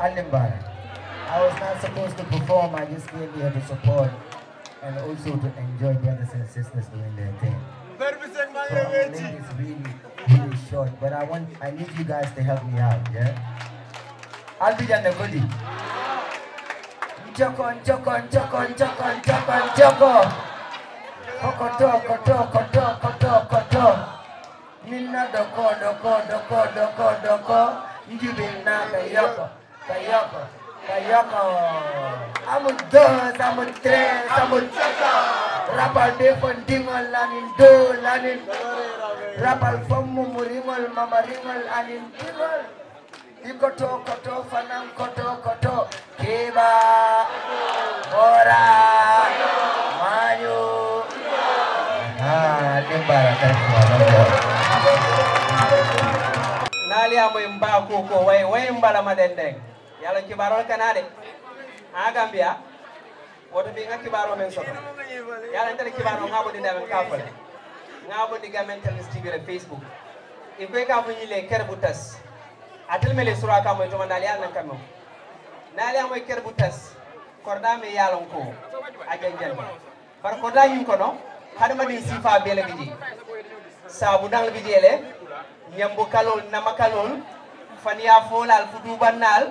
Alimbar. I was not supposed to perform, I just came here to support and also to enjoy brothers and sisters doing their thing. So our name is really short, but I need you guys to help me out, yeah? I'll be done the goodie. Chokon, chokon, chokon, chokon, chokon, chokon. Kokoto, koto, koto, koto, koto. Nina doko, doko, doko, doko, doko. Njibina kayoko, kayoko, kayoko. I'm a dos, I'm a tres, I'm a chaka. Rapal defon dimol anin do lanin Rapal fomu murimol mama rimol anin dimol Ikoto koto fanam koto koto Kiba Ora Mayu Limbara Nali amu imba kuko Wai imbala madendeng Yalo kibarol kanade Agambia Woto bi nga kibaro men soto yalla entel kibaro ngabo di damen kafal ngabo di gamentel Instagram Facebook e ko ka fu ñile ker bu tas atel mele sura ka moy to mandal yalla nan kam na la moy ker bu tas korda me yalla ko ajanjal par korda yim ko no hadama di sifa bele gi sabu dal bi jele nyambo kalol nama kalol fania folal fudu banal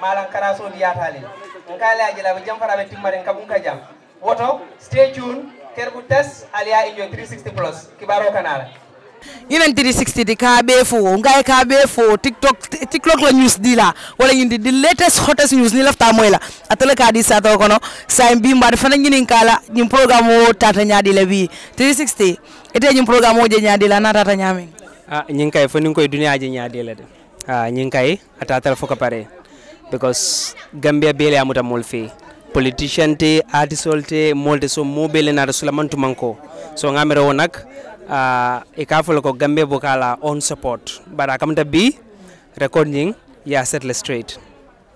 mala karaso di yatale ngale ajela be jam fara be timmare kabun ka jam Woto, stay tuned. Kerbutas alia enjoy 360 plus. Kibaro kanala. Ina 360 di KBFO, ungai KBFO, TikTok la news dila. Wala yindi the latest hottest news ni lafta moela. Atole kadi sato kono. Sa mbimba fana ngini nkala nyim program o tata nyadi lebi. 360. Ite nyim program o je nyadi la na tata nyami. Ah nyinkai fo ninkoy dunia je nyadi la de. Ah nyinkai atata fo kapare. Because Gambia bele amuta molfi. Politician te artist te molde so mobile na resulaman tumanko so ngamero wonak e kafolo ko Gambia bokala on support but akamta bi recording ya settle straight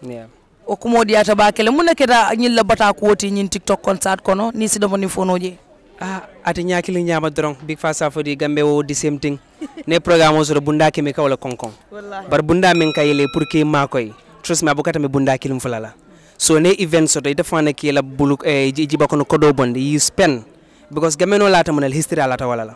yeah o kumodi ata bakele munaketa nyilla bata ko woti nyin TikTok concert kono ni si domoni fonoje ati nyakili nyama drong big fast for the Gambia wo the same thing ne programme so bunda ke me kawla konkon bar bunda men kayele pour ke makoy trust me abukata me bunda kilim fulala So ne events soto ita fana kila buluk jiba kono kodo bond you spend because gameno lata monel history alata walala.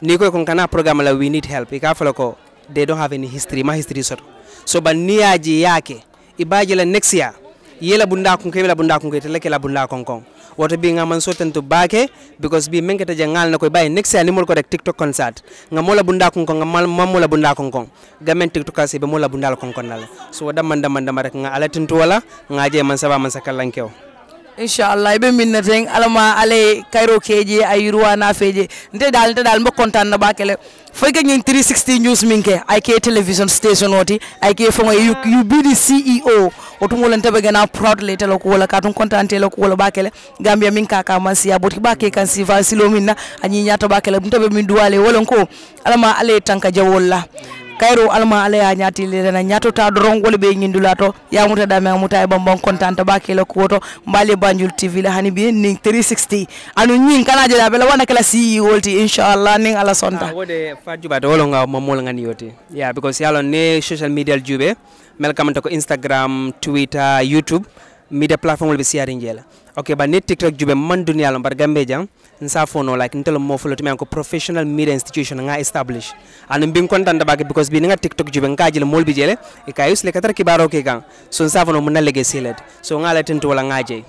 Niko konkana program la we need help. Ikafaloko they don't have any history ma history soto. So ba niaji yake ibaje la next year yela bunda konkela bunda konke teleke la bunda konkon. Water being a man certain to bake because be menketa jangal na ko bay next year animal correct TikTok concert ngamola bunda konkon ngamal mamola bunda konkon gamen TikTok ase be mola bunda konkon dal so wada manda manda rek nga alatin to wala ngaje man saba man sakalankew inshallah be minna teng alama ale kairo keje ay ruwana feje nte dal mo kontan na bakele fay ga 360 news minke ay ke television station oti ay ke fo UBD CEO otu mo lente be gena proud lete lako wala katun kontante lako wala bakele Gambia minka ka mansia boti bakke kan siva silomina anyi nyata bakele mtobe min duwale wala ko alama ale tanka jawolla Kairo alma alaya nyati lena nyato ta dorong wole be ngindulato ya muta dame muta e bambon contante bakelo koto mbali Banjul TV la hanibi ning 360 anu nyin kana jela bela wana kala si wolti inshallah ning ala sonta wode fajuba do longa momol ngani yote yeah because yalo ne social media jube melkam to ko Instagram Twitter YouTube media platform wol be siari njela okay ba ne TikTok jube man dunia lombar Gambia jang nsafono like ntelo mo folo timi ko professional media institution nga establish and being content about because being nga TikTok juben ka jele mol bi jele e ka yus le katar ki baro ke gang so nsafono mun na lege selet so nga la tinto wala nga je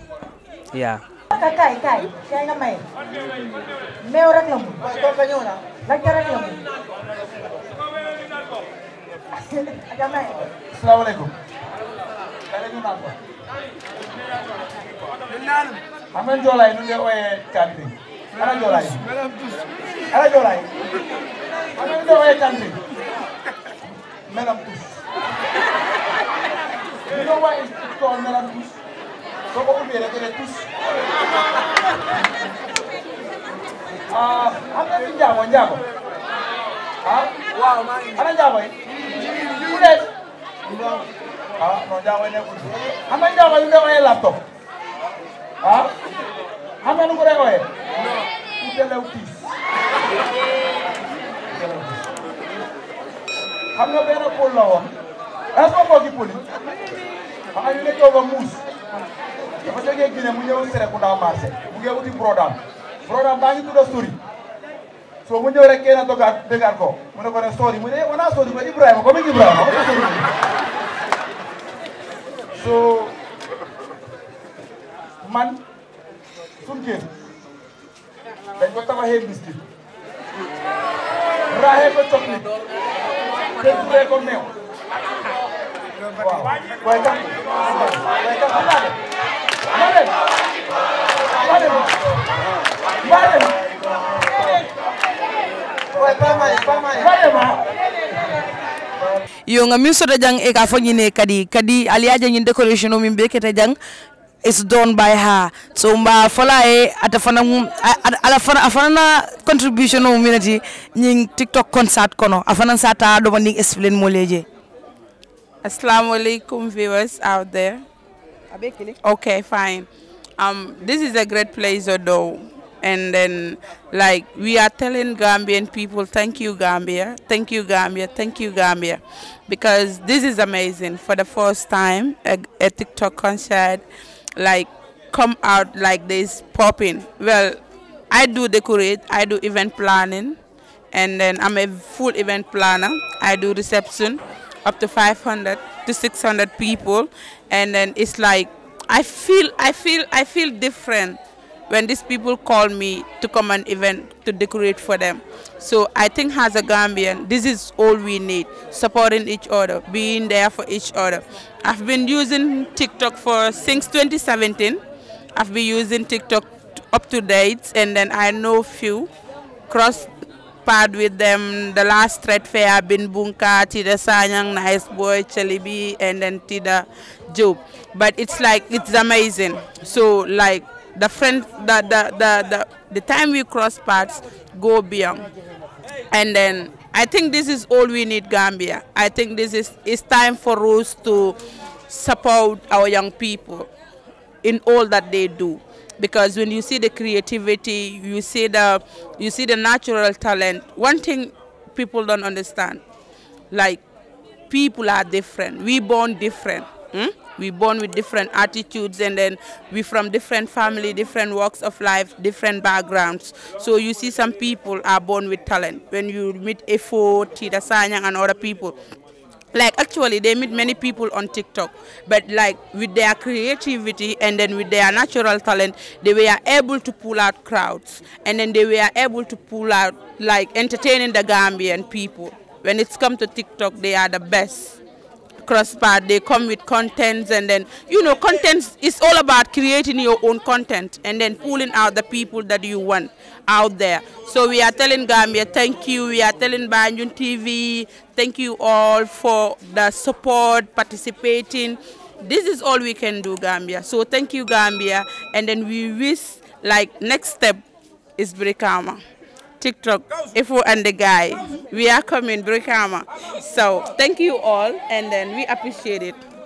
yeah kai na mai me ora ko ko fanyona la kara ko ajama assalamu alaikum alaikum nako nanu amen jolay nu le oyé kanti Ala jolay. Amen jolay kanti. Menam tous. know why it's called Melatus? So what would be a Melatus? I'm not in Java, Wow, man. I'm in Java. You guys? No. No, Java never. I'm in Java, you never have a laptop. I'm not going to go there. No. You tell them peace. I'm not going to pull now. That's what I'm going to pull. I'm going to take over moose. I'm going to get a million set for our master. We get with the program. Program back into the story. So when you're a kid, I'm going to go. When I'm going to story, when I saw the Ibrahim, I'm going to Ibrahim. So, man, some kids. They got our head biscuit. Rahel got chocolate. Yonga miso dajang ekafonine kadi aliaje nyi decoration o mimbe kete jang is done by her. So mba fola e atafana alafana afana contribution o minati ning TikTok concert kono afana sata do bani explain mo leje. Assalamu alaikum viewers out there. Okay, fine. This is a great place though. And then like we are telling Gambian people, thank you Gambia, thank you Gambia, thank you Gambia, because this is amazing. For the first time a TikTok concert like come out like this popping. Well, I do decorate, I do event planning, and then I'm a full event planner. I do reception up to 500 to 600 people, and then it's like I feel different when these people call me to come an event to decorate for them. So I think as a Gambian, this is all we need, supporting each other, being there for each other. I've been using TikTok since 2017. I've been using TikTok up to date, and then I know few, cross path with them. The last thread fair, I've been Bunka, Tida Sanyang, Nice Boy, Chalibi, and then Tida Job. But it's like, it's amazing. So like, the time we cross paths go beyond, and then I think this is all we need, Gambia. I think this is, it's time for us to support our young people in all that they do, because when you see the creativity, you see the natural talent. One thing people don't understand, like people are different. We born different. We born with different attitudes, and then we from different family, different walks of life, different backgrounds. So you see some people are born with talent. When you meet Efo, Tida Sanyang and other people, like actually they meet many people on TikTok, but like with their creativity and then with their natural talent, they were able to pull out crowds, and then they were able to pull out like entertaining the Gambian people. When it's come to TikTok, they are the best. Cross-part, they come with contents, and then, you know, contents is all about creating your own content and then pulling out the people that you want out there. So we are telling Gambia, thank you. We are telling Banjul TV, thank you all for the support, participating. This is all we can do, Gambia. So thank you, Gambia. And then we wish, like, next step is Brikama. TikTok, Efo and the guy. We are coming, Brikama. So thank you all, and then we appreciate it.